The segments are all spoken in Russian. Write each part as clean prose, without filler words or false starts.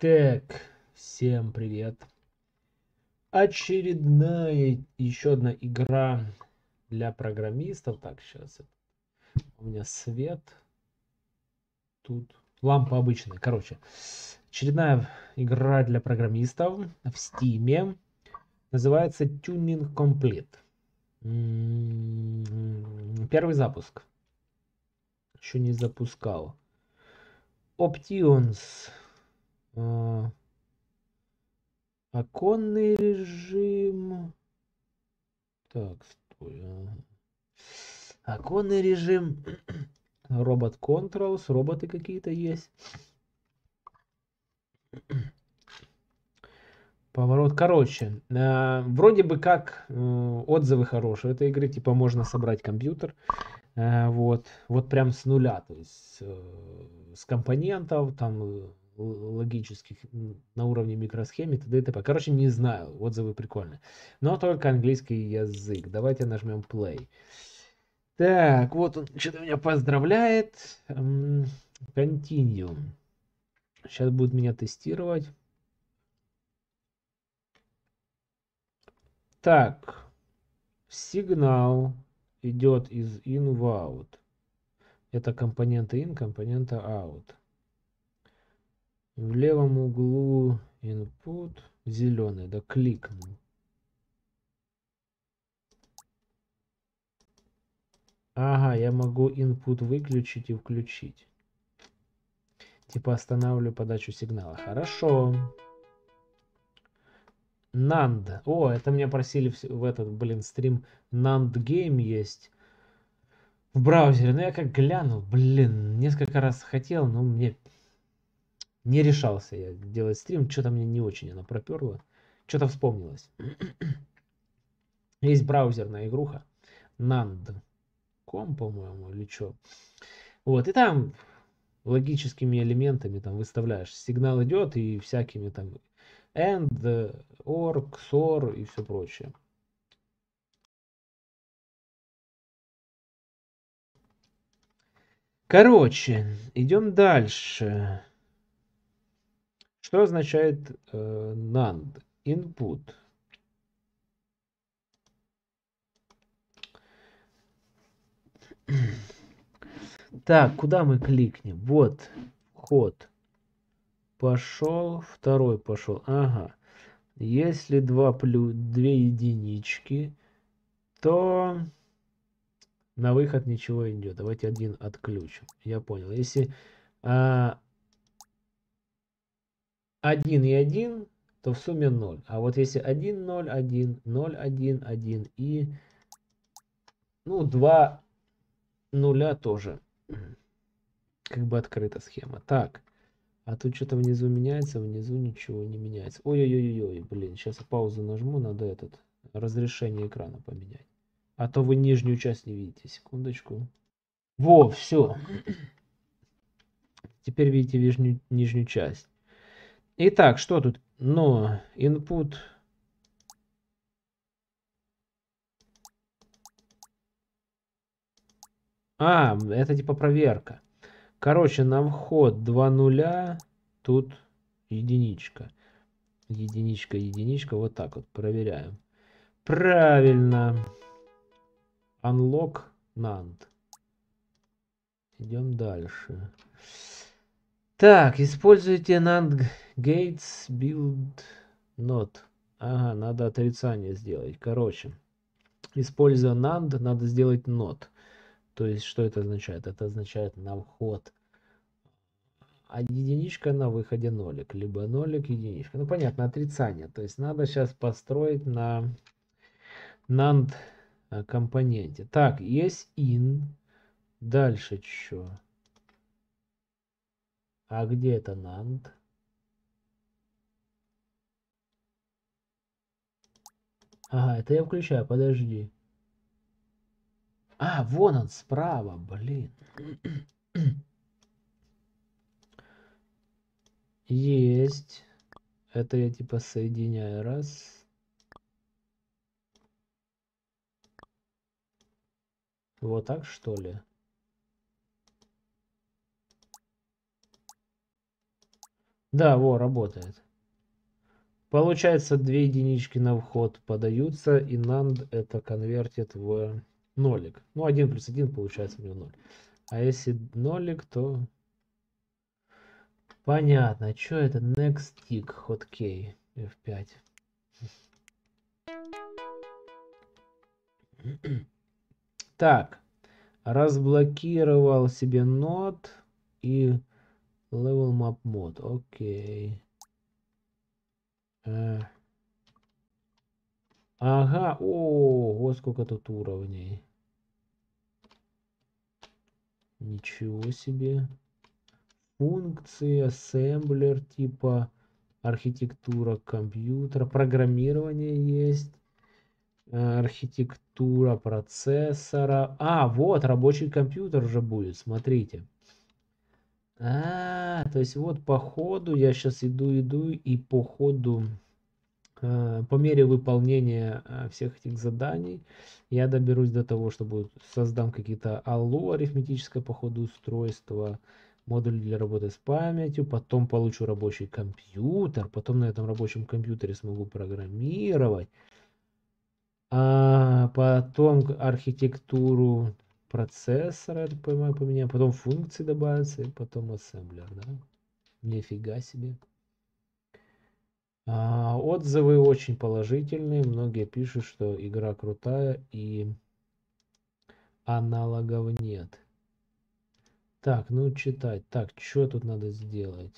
Так, всем привет. Очередная, еще одна игра для программистов. Так, сейчас у меня свет. Тут лампа обычная. Короче, очередная игра для программистов в Steam. Называется Turing Complete. Первый запуск. Еще не запускал. Options. Оконный режим. Так, стой. Оконный режим. Робот Controls. Роботы какие-то есть. Поворот. Короче, вроде бы как отзывы хорошие этой игры. Типа можно собрать компьютер. Вот прям с нуля. То есть с компонентов, там логических, на уровне микросхемы, т.д. и т.п. Короче, не знаю, отзывы прикольные. Но только английский язык. Давайте нажмем play. Так, вот он что-то меня поздравляет. Continue. Сейчас будет меня тестировать. Так. Сигнал идет из in в out. Это компоненты in, компонента out. В левом углу input зеленый, да, кликнул. Ага, я могу input выключить и включить. Типа останавливаю подачу сигнала. Хорошо. NAND. О, это меня просили в этот, блин, стрим. Nand Game есть. В браузере. Но я как глянул, блин, несколько раз хотел, но мне... Не решался я делать стрим, что-то мне не очень она проперло, что-то вспомнилось. Есть браузерная игруха, Nand.com, по-моему, или что. Вот, и там логическими элементами там выставляешь, сигнал идет и всякими там AND, OR, XOR и все прочее. Короче, идем дальше. Что означает NAND? Input. Так, куда мы кликнем? Вот, вход. Пошел, второй пошел. Ага. Если 2 плюс 2 единички, то на выход ничего идет. Давайте один отключим. Я понял. Если... 1 и 1, то в сумме 0. А вот если 1, 0, 1, 0, 1, 1 и... Ну, 2 нуля тоже. Как бы открыта схема. Так. А тут что-то внизу меняется, внизу ничего не меняется. Ой-ой-ой-ой, блин. Сейчас я паузу нажму, надо этот... Разрешение экрана поменять. А то вы нижнюю часть не видите. Секундочку. Во, все. Теперь видите нижнюю часть. Итак, что тут? Но input это типа проверка. Короче, на вход 2 нуля, тут единичка. Единичка, единичка. Вот так вот проверяем. Правильно. Unlock NAND. Идем дальше. Так, используйте NAND gates build not. Ага, надо отрицание сделать. Короче, используя NAND, надо сделать not. То есть, что это означает? Это означает на вход. А единичка на выходе нолик. Либо нолик, единичка. Ну, понятно, отрицание. То есть, надо сейчас построить на NAND компоненте. Так, есть in. Дальше что? А где это NAND? Ага, это я включаю, подожди. А, вон он справа, блин. Есть. Это я типа соединяю. Раз. Вот так, что ли? Да, во, работает. Получается, 2 единички на вход подаются, и NAND это конвертит в нолик. Ну, 1 плюс 1 получается у него 0. А если нолик, то... Понятно, что это next tick, hotkey, F5. Так, разблокировал себе нод и level map мод, окей. Ага, ого, сколько тут уровней. Ничего себе. Функции, ассемблер, типа архитектура компьютера, программирование есть, архитектура процессора. А, вот рабочий компьютер уже будет, смотрите. То есть вот по ходу, я сейчас иду, и по ходу, по мере выполнения всех этих заданий, я доберусь до того, что будет, создам какие-то ALU, арифметическое по ходу устройство, модуль для работы с памятью, потом получу рабочий компьютер, потом на этом рабочем компьютере смогу программировать, а потом архитектуру процессора, я понимаю, поменяю, потом функции добавятся, и потом ассемблер, да? Нифига себе. Отзывы очень положительные, многие пишут, что игра крутая и аналогов нет. Так, ну читать. Так, что тут надо сделать?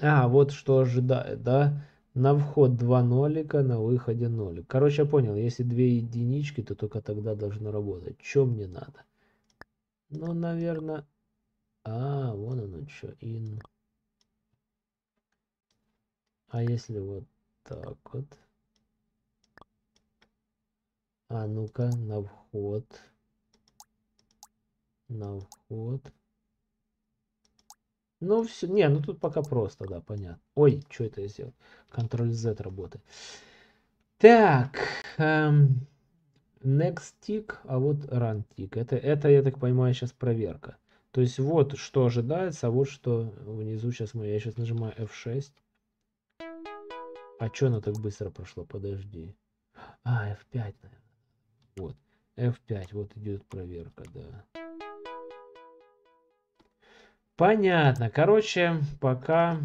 А, вот что ожидает, да? На вход 2 нолика, на выходе нолик. Короче, я понял, если 2 единички, то только тогда должно работать. Что мне надо? Ну, наверное... А, вон оно что. In. А если вот так вот? А ну-ка, на вход. На вход. Ну все, не, ну тут пока просто, да, понятно. Ой, что это я сделал? Ctrl-Z работает. Так, next tick, а вот run tick. Это, я так понимаю, сейчас проверка. То есть вот что ожидается, а вот что внизу сейчас мы... Я сейчас нажимаю F6. А что оно так быстро прошло? Подожди. А, F5, наверное. Вот, F5, вот идет проверка, да. Понятно, короче, пока...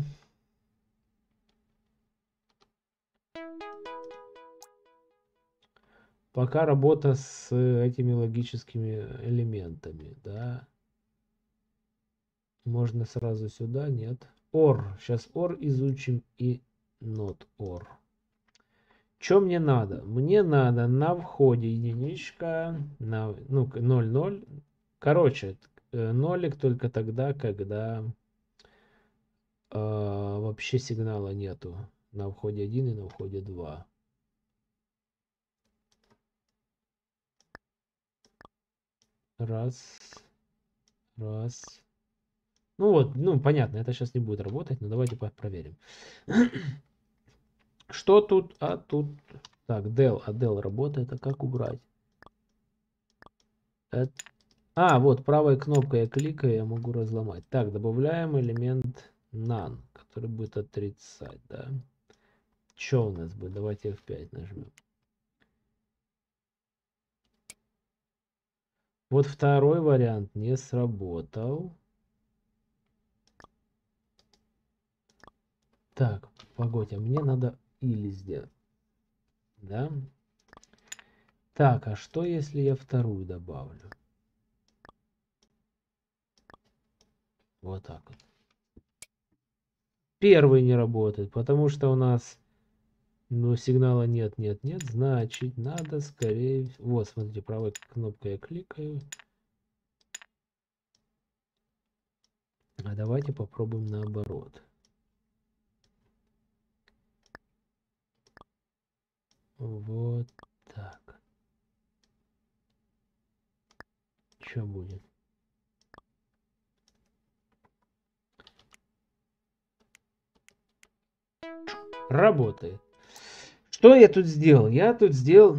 Пока работа с этими логическими элементами, да. Можно сразу сюда, нет. OR, сейчас OR изучим и not OR. Что мне надо? Мне надо на входе единичка, на, ну, 0,0. Короче, нолик только тогда, когда вообще сигнала нету. На входе 1 и на входе 2. Раз. Раз. Ну вот, ну понятно, это сейчас не будет работать, но давайте проверим. Что тут? А тут... Так, Del работает. А как убрать? Это... А, вот правой кнопкой я кликаю, я могу разломать. Так, добавляем элемент NaN, который будет отрицать, да? Что у нас будет? Давайте F5 нажмем. Вот второй вариант не сработал. Так, погодьте, мне надо... или сделать, да? Так, а что если я вторую добавлю? Вот так вот. Первый не работает, потому что у нас, ну, сигнала нет, значит надо скорее... Вот, смотрите, правой кнопкой я кликаю. А давайте попробуем наоборот. Вот так. Что будет? Работает. Что я тут сделал? Я тут сделал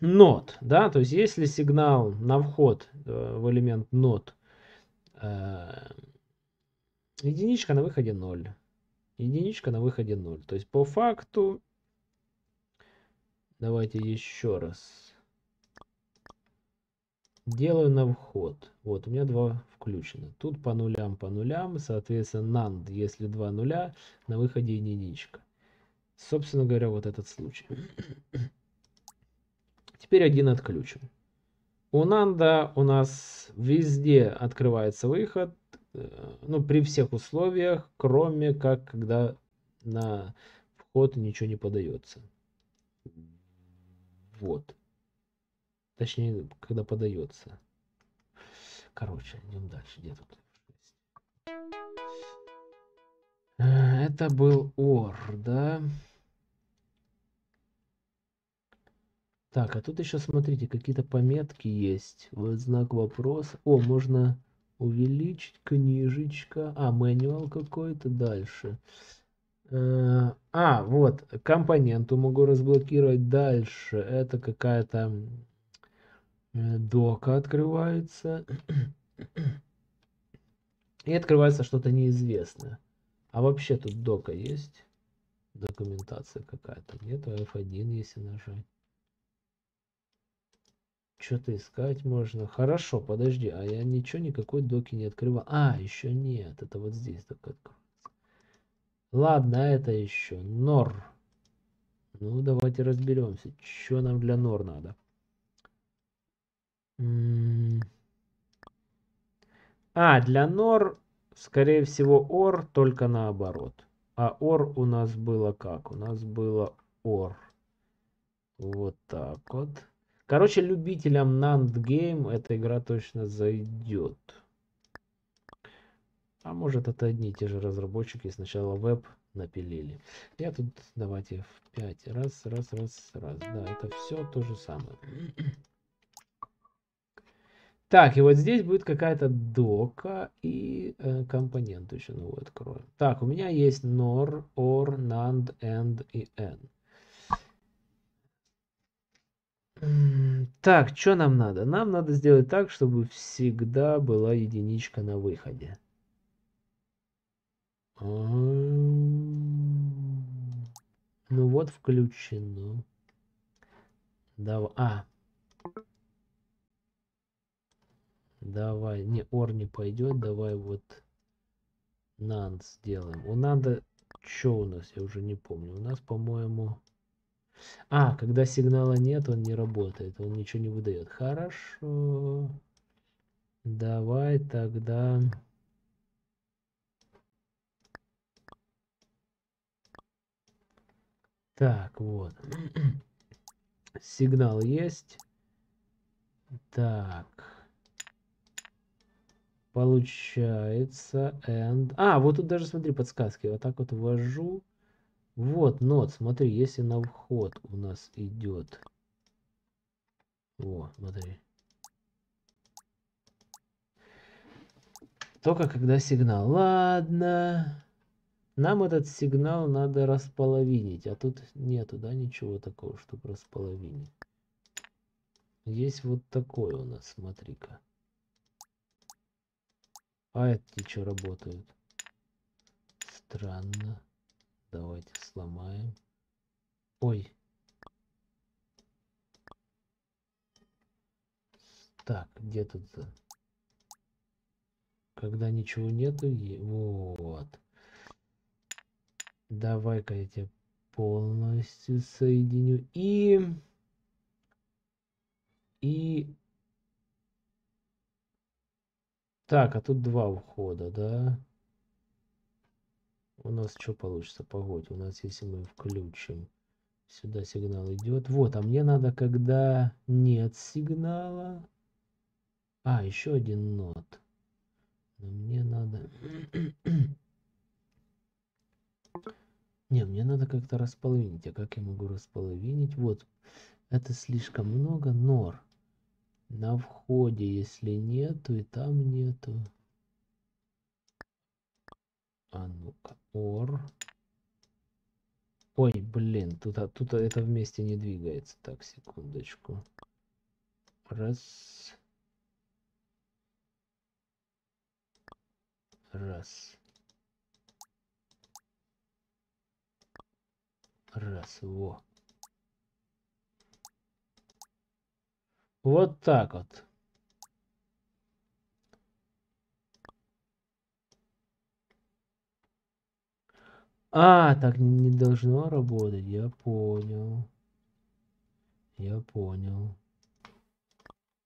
NOT, да, то есть если сигнал на вход в элемент NOT Единичка на выходе 0. Единичка на выходе 0. То есть по факту... Давайте еще раз. Делаю на вход. Вот, у меня 2 включено. Тут по нулям. Соответственно, NAND, если 2 нуля, на выходе единичка. Собственно говоря, вот этот случай. Теперь один отключим. У NAND у нас везде открывается выход. Ну, при всех условиях, кроме как, когда на вход ничего не подается. Вот. Точнее, когда подается. Короче, идем дальше. Где тут? Это был OR, да? Так, а тут еще, смотрите, какие-то пометки есть. Вот знак вопроса. О, можно увеличить книжечка. А, мануал какой-то дальше. А, вот, компоненту могу разблокировать дальше. Это какая-то дока открывается. И открывается что-то неизвестное. А вообще тут дока есть? Документация какая-то. Нет, F1 если нажать. Что-то искать можно. Хорошо, подожди. А я ничего, никакой доки не открывал. А, еще нет. Это вот здесь только открывается. Ладно, это еще. NOR. Ну, давайте разберемся. Что нам для NOR надо? А, для NOR, скорее всего, OR, только наоборот. А OR у нас было как? У нас было OR. Вот так вот. Короче, любителям Nand Game эта игра точно зайдет. А может, это одни и те же разработчики сначала веб напилили. Я тут, давайте, в 5. Раз, раз, раз, раз. Да, это все то же самое. Так, и вот здесь будет какая-то дока и компонент еще новую откроем. Так, у меня есть NOR, OR, NAND, AND и N. Так, что нам надо? Нам надо сделать так, чтобы всегда была единичка на выходе. Ну вот, включено. Давай. А. Давай. Не, OR не пойдет. Давай вот NAND сделаем. У NAND что у нас? Я уже не помню. У нас, по-моему... А, когда сигнала нет, он не работает, он ничего не выдает. Хорошо. Давай тогда. Так, вот. Сигнал есть. Так. Получается AND. А, вот тут даже, смотри, подсказки. Вот так вот ввожу. Вот, нот, смотри, если на вход у нас идет. Вот, смотри. Только когда сигнал. Ладно. Нам этот сигнал надо располовинить. А тут нету, да, ничего такого, чтобы располовинить. Есть вот такой у нас, смотри-ка. А эти что работают? Странно. Давайте сломаем. Ой. Так, где тут? Когда ничего нету, вот. Давай-ка я тебя полностью соединю. И... Так, а тут 2 входа, да? У нас что получится? Погодь, у нас, если мы включим, сюда сигнал идет. Вот, а мне надо, когда нет сигнала. А, еще один нот. Мне надо... Не, мне надо как-то располовинить. А как я могу располовинить? Вот, это слишком много. NOR. На входе, если нету, и там нету. А ну-ка, OR. Ой, блин, тут это вместе не двигается. Так, секундочку. Раз. раз. Раз, во. Вот так вот. А, так не должно работать, я понял. Я понял.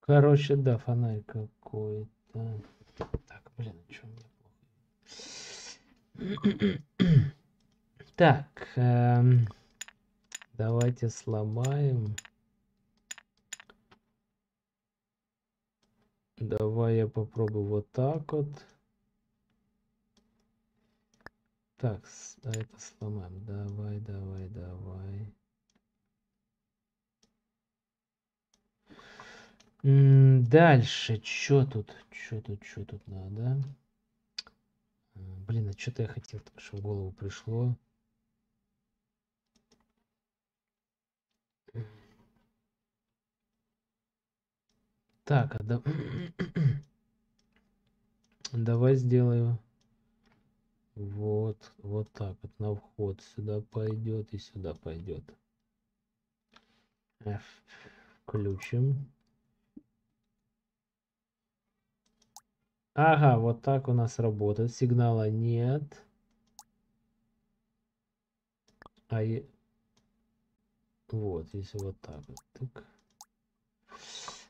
Короче, да, фонарь какой-то. Так, блин, о чем мне плохо? Так, давайте сломаем. Давай я попробую вот так вот. Так, да, это сломаем. Давай, давай, давай. Дальше, что тут? Что тут, что тут надо? Блин, а что-то я хотел, чтобы в голову пришло. Так, а давай сделаю вот, вот так вот на вход. Сюда пойдет и сюда пойдет. Включим. Ага, вот так у нас работает. Сигнала нет. А и... Вот, если вот так вот. Так.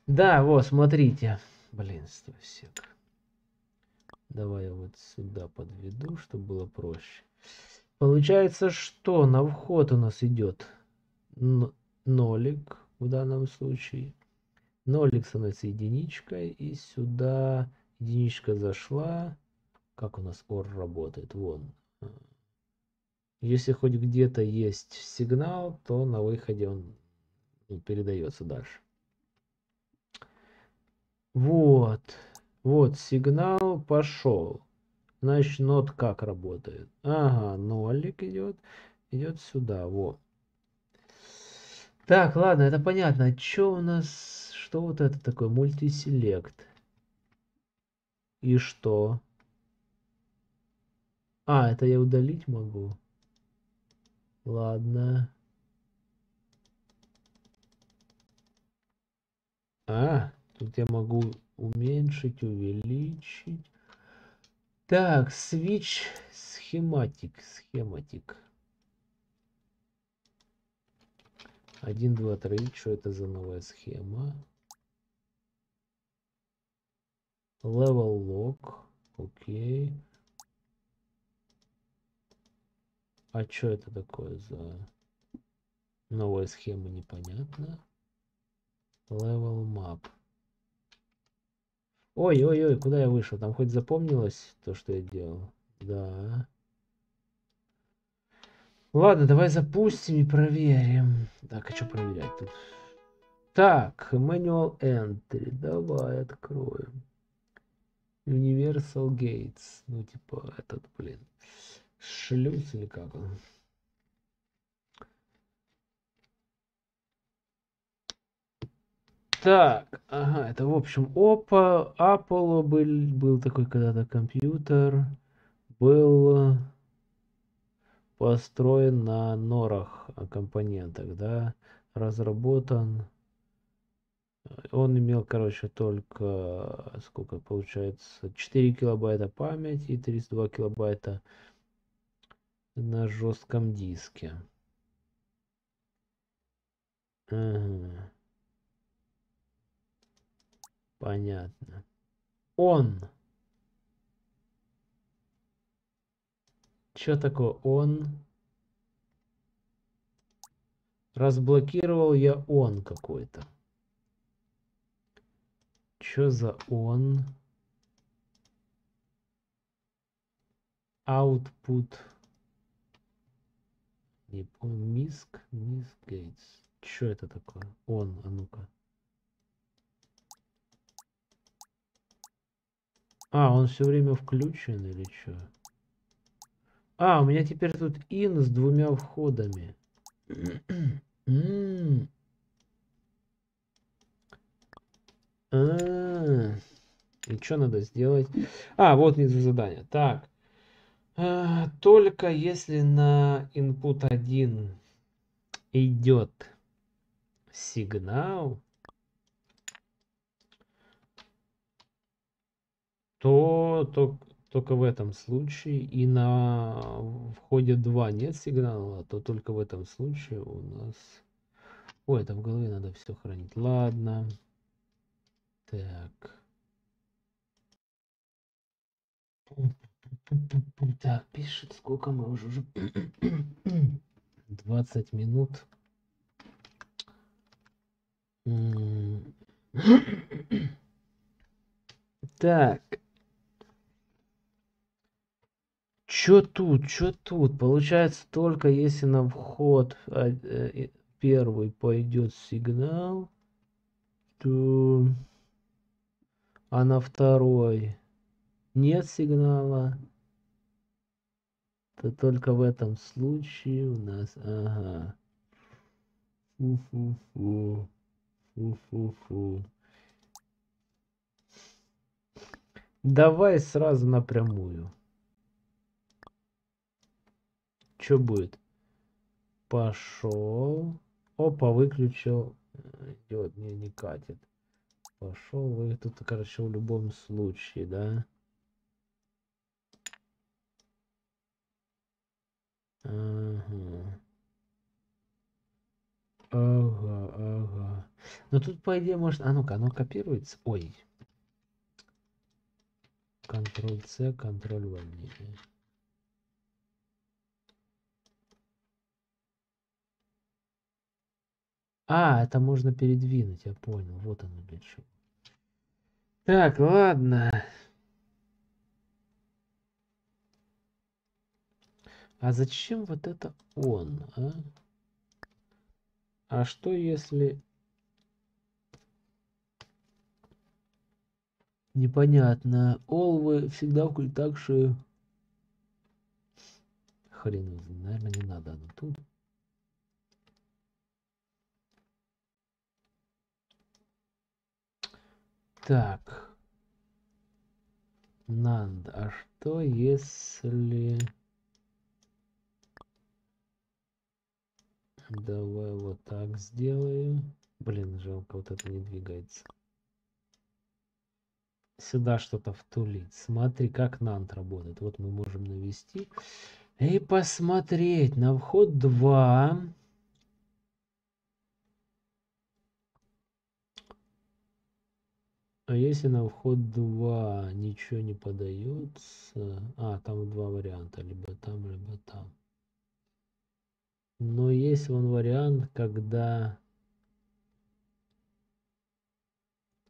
Да, вот, смотрите. Блин, стой, сек. Давай я вот сюда подведу, чтобы было проще. Получается, что на вход у нас идет нолик в данном случае. Нолик становится единичкой. И сюда... Единичка зашла. Как у нас OR работает? Вон. Если хоть где-то есть сигнал, то на выходе он передается дальше. Вот. Вот сигнал пошел. Значит, нот как работает? Ага, нолик идет. Идет сюда. Вот. Так, ладно, это понятно. Что у нас? Что вот это такое? Мультиселект. И что? А, это я удалить могу. Ладно. А, тут я могу уменьшить, увеличить. Так, switch схематик. Схематик. 1, 2, 3. Что это за новая схема? Level log, окей. А что это такое за новая схема, непонятно. Level map. Ой-ой-ой, куда я вышел? Там хоть запомнилось то, что я делал? Да. Ладно, давай запустим и проверим. Так, а что проверять тут? Так, manual entry, давай откроем. Universal Gates, ну типа этот, блин, шлюз или как он? Так, ага, это в общем опа, Apollo был такой когда-то компьютер, был построен на норах компонентах, да, разработан. Он имел, короче, только, сколько получается, 4 килобайта памяти и 32 килобайта на жестком диске. Ага. Понятно. Он. Что такое он? Разблокировал я он какой-то. Что за он? Output. Не помню. Миск. Миск Гейтс. Что это такое? Он. А ну-ка. А, он все время включен или что? А, у меня теперь тут in с двумя входами. И что надо сделать? А, вот внизу задание. Так. Только если на input 1 идет сигнал, то только в этом случае, и на входе 2 нет сигнала, то только в этом случае у нас... Ой, это в голове надо все хранить. Ладно. Так. Так, пишет, сколько мы уже 20 минут. Так. Чё тут? Получается, только если на вход первый пойдет сигнал, то... А на второй нет сигнала. То только в этом случае у нас... Ага. Фу-фу-фу. Фу-фу-фу. Давай сразу напрямую. Что будет? Пошел. Опа, выключил. Идет, не катит. Пошел. И тут, короче, в любом случае, да? Ага. Ага. Но тут, по идее, может... А ну-ка, оно копируется. Ой. Ctrl-C, Ctrl-V. А, это можно передвинуть, я понял. Вот оно для чего. Так, ладно. А зачем вот это он, а? А что если... Непонятно. Олвы всегда вкуль так, что... Хрен, наверное, не надо оно тут. Так. Нанд, а что если... Давай вот так сделаем. Блин, жалко, вот это не двигается. Сюда что-то втулить. Смотри, как NAND работает. Вот мы можем навести. И посмотреть. На вход 2. А если на вход 2 ничего не подается... А, там 2 варианта. Либо там, либо там. Но есть вон вариант, когда...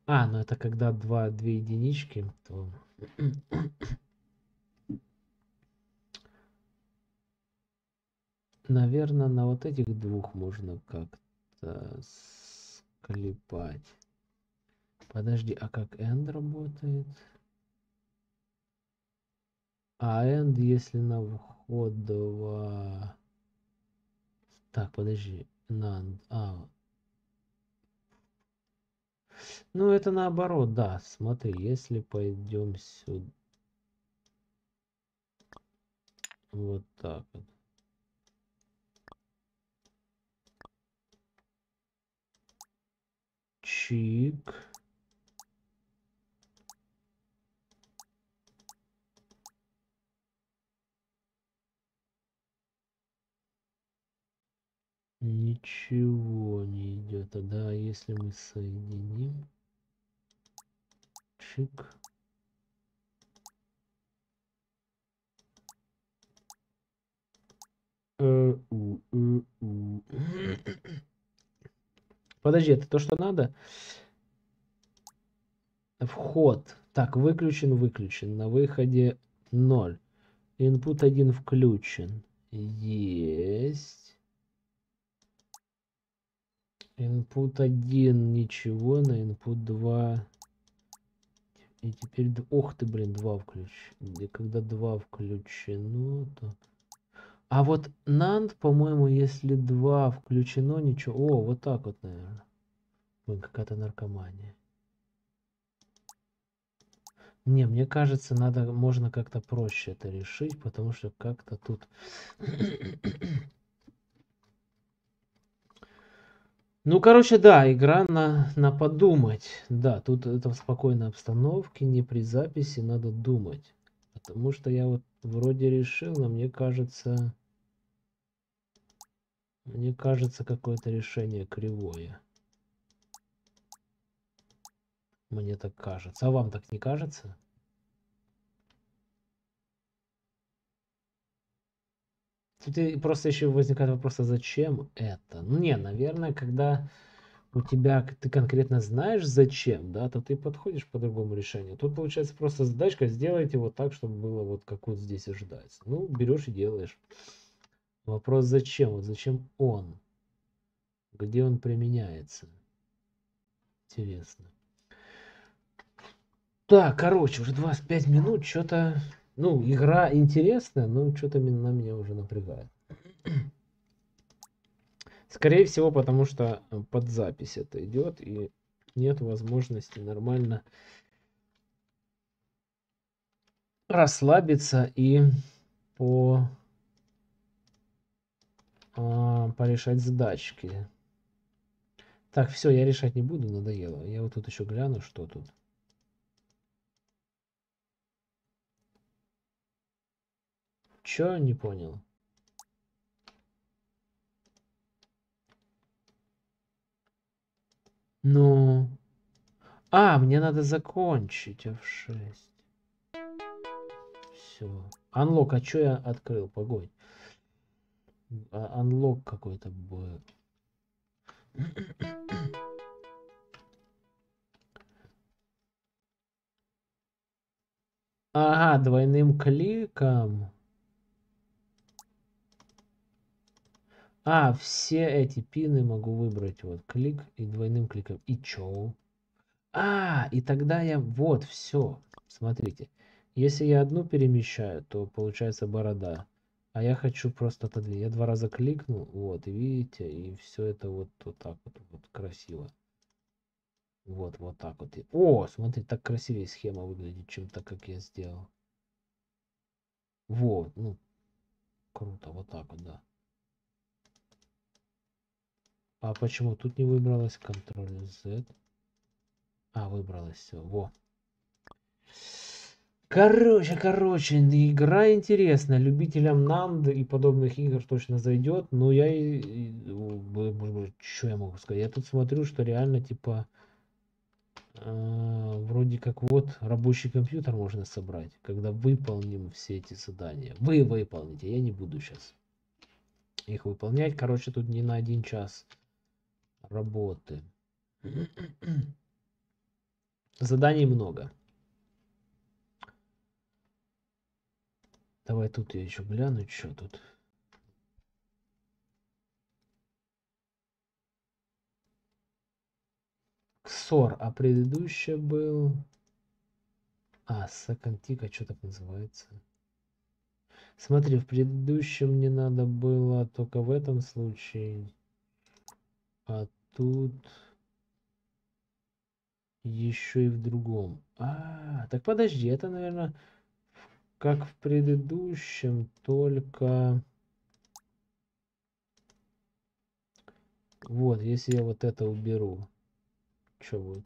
А, ну это когда две единички, то... Наверное, на вот этих двух можно как-то склепать. Подожди, а как end работает? А end, если на вход 2... Так, подожди, NAND, а... Ну, это наоборот, да, смотри, если пойдем сюда. Вот так вот. Чик. Ничего не идет. А да, если мы соединим. Чик. Подожди, это то, что надо? Вход. Так, выключен. На выходе 0. Input 1 включен. Есть. Input 1 ничего, на input 2. И теперь, ох ты, блин, 2 включен. И когда 2 включено, то... А вот NAND, по-моему, если 2 включено, ничего... О, вот так вот, наверное. Блин, какая-то наркомания. Не, мне кажется, надо, можно как-то проще это решить, потому что как-то тут... Ну, короче, да, игра на подумать. Да, тут это в спокойной обстановке, не при записи, надо думать. Потому что я вот вроде решил, но мне кажется, какое-то решение кривое. Мне так кажется. А вам так не кажется? Тут просто еще возникает вопрос, а зачем это? Ну, не, наверное, когда у тебя, ты конкретно знаешь, зачем, да, то ты подходишь по другому решению. Тут, получается, просто задачка, сделайте вот так, чтобы было вот как вот здесь и ждать. Ну, берешь и делаешь. Вопрос, зачем? Вот зачем он? Где он применяется? Интересно. Так, короче, уже 25 минут, что-то... Ну, игра интересная, но что-то на меня уже напрягает. Скорее всего, потому что под запись это идет, и нет возможности нормально расслабиться и порешать задачки. Так, все, я решать не буду, надоело. Я вот тут еще гляну, что тут. Чё, не понял? Ну... А, мне надо закончить F6. Все. Unlock, а чё я открыл? Погодь. Unlock какой-то был. Ага, двойным кликом... А, все эти пины могу выбрать. Вот, клик и двойным кликом. И чё? А, и тогда я... Вот, все. Смотрите. Если я одну перемещаю, то получается борода. А я хочу просто отодвинуть. Я два раза кликнул. Вот, и видите? И все это вот так вот, вот красиво. Вот так вот. О, смотри, так красивее схема выглядит, чем так, как я сделал. Вот, ну, круто. Вот так вот, да. А почему тут не выбралось? Ctrl-Z. А, выбралось все. Во. Короче, игра интересная. Любителям NAND и подобных игр точно зайдет. Но я что я могу сказать? Я тут смотрю, что реально типа... вроде как вот рабочий компьютер можно собрать. Когда выполним все эти задания. Вы выполните. Я не буду сейчас их выполнять. Короче, тут не на один час работы. Заданий много. Давай тут я еще гляну, что тут. XOR, а предыдущее был... А, Сакантика, что так называется? Смотри, в предыдущем не надо было только в этом случае. А тут еще и в другом. А, так подожди, это, наверное, как в предыдущем, только... Вот, если я вот это уберу, что будет?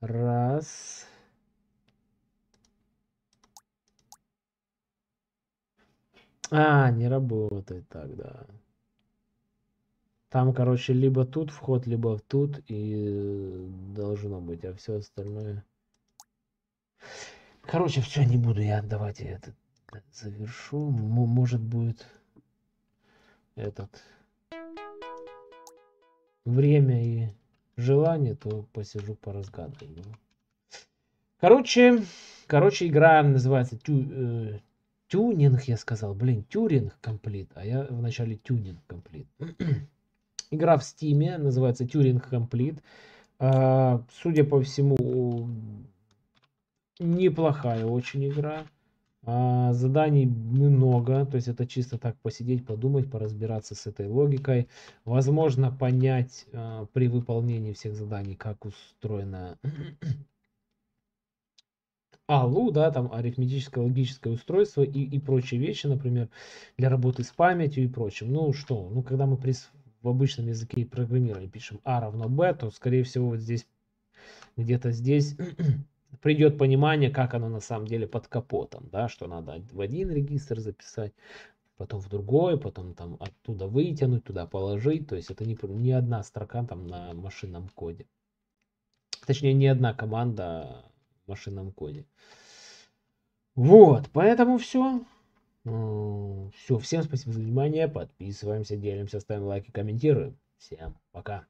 Раз... А, не работает так, да. Там, короче, либо тут вход, либо тут, и должно быть, а все остальное... Короче, все, не буду я отдавать, я это завершу. Может будет этот... время и желание, то посижу поразгадываю. Короче, игра называется Тюнинг, я сказал, блин, Turing Complete, а я вначале Tuning Complete. Игра в Steam, называется Turing Complete. Судя по всему, неплохая очень игра. Заданий много, то есть это чисто так посидеть, подумать, поразбираться с этой логикой. Возможно, понять при выполнении всех заданий, как устроена АЛУ, да, там арифметическое, логическое устройство и прочие вещи, например, для работы с памятью и прочим. Ну что, ну когда мы в обычном языке программирования пишем А равно Б, то, скорее всего, вот здесь, где-то здесь придет понимание, как оно на самом деле под капотом, да, что надо в один регистр записать, потом в другой, потом там оттуда вытянуть, туда положить, то есть это не одна строка там на машинном коде. Точнее, не одна команда в машинном коде. Вот, поэтому все. Все, всем спасибо за внимание, подписываемся, делимся, ставим лайки, комментируем. Всем пока.